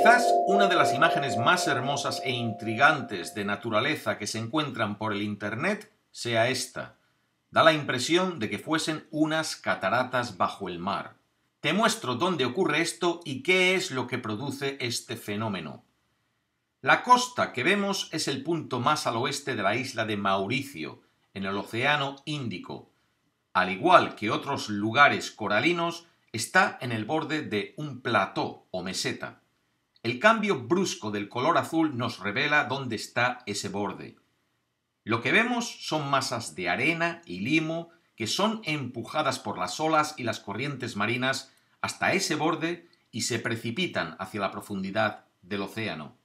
Quizás una de las imágenes más hermosas e intrigantes de naturaleza que se encuentran por el Internet sea esta. Da la impresión de que fuesen unas cataratas bajo el mar. Te muestro dónde ocurre esto y qué es lo que produce este fenómeno. La costa que vemos es el punto más al oeste de la isla de Mauricio, en el Océano Índico. Al igual que otros lugares coralinos, está en el borde de un plató o meseta. El cambio brusco del color azul nos revela dónde está ese borde. Lo que vemos son masas de arena y limo que son empujadas por las olas y las corrientes marinas hasta ese borde y se precipitan hacia la profundidad del océano.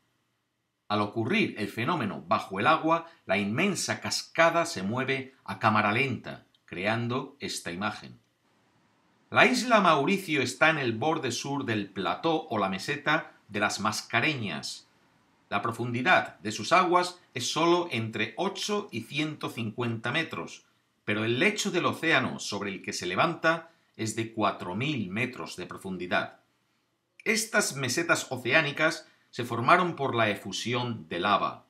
Al ocurrir el fenómeno bajo el agua, la inmensa cascada se mueve a cámara lenta, creando esta imagen. La isla Mauricio está en el borde sur del plató o la meseta de las Mascareñas. La profundidad de sus aguas es solo entre 8 y 150 metros, pero el lecho del océano sobre el que se levanta es de 4.000 metros de profundidad. Estas mesetas oceánicas se formaron por la efusión de lava,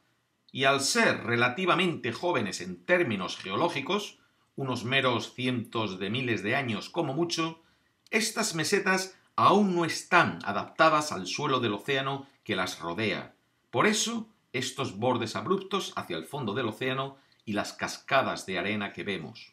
y al ser relativamente jóvenes en términos geológicos, unos meros cientos de miles de años como mucho, estas mesetas aún no están adaptadas al suelo del océano que las rodea. Por eso, estos bordes abruptos hacia el fondo del océano y las cascadas de arena que vemos.